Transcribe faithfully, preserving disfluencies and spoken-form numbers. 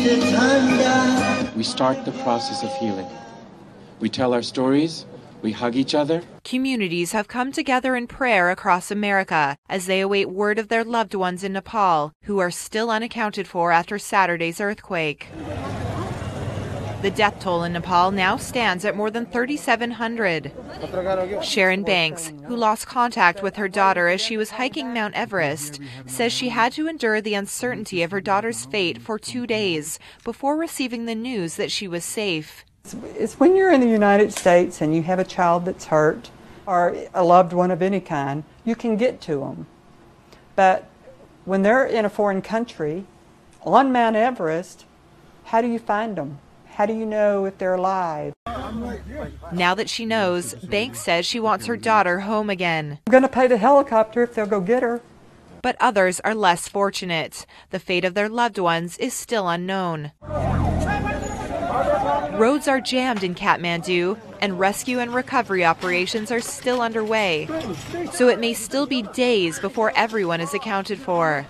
We start the process of healing. We tell our stories. We hug each other. Communities have come together in prayer across America as they await word of their loved ones in Nepal, who are still unaccounted for after Saturday's earthquake. The death toll in Nepal now stands at more than three thousand seven hundred. Sharon Banks, who lost contact with her daughter as she was hiking Mount Everest, says she had to endure the uncertainty of her daughter's fate for two days before receiving the news that she was safe. It's when you're in the United States and you have a child that's hurt or a loved one of any kind, you can get to them. But when they're in a foreign country, on Mount Everest, how do you find them? How do you know if they're alive? Now that she knows, Banks says she wants her daughter home again. I'm going to pay the helicopter if they'll go get her. But others are less fortunate. The fate of their loved ones is still unknown. Roads are jammed in Kathmandu, and rescue and recovery operations are still underway. So it may still be days before everyone is accounted for.